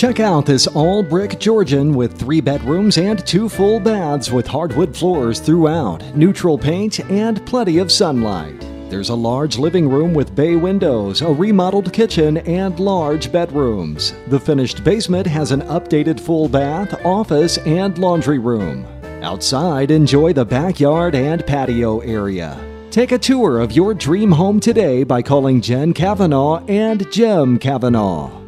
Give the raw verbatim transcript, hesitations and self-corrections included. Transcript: Check out this all-brick Georgian with three bedrooms and two full baths with hardwood floors throughout, neutral paint, and plenty of sunlight. There's a large living room with bay windows, a remodeled kitchen, and large bedrooms. The finished basement has an updated full bath, office, and laundry room. Outside, enjoy the backyard and patio area. Take a tour of your dream home today by calling Jen Cavanaugh and Jim Cavanaugh.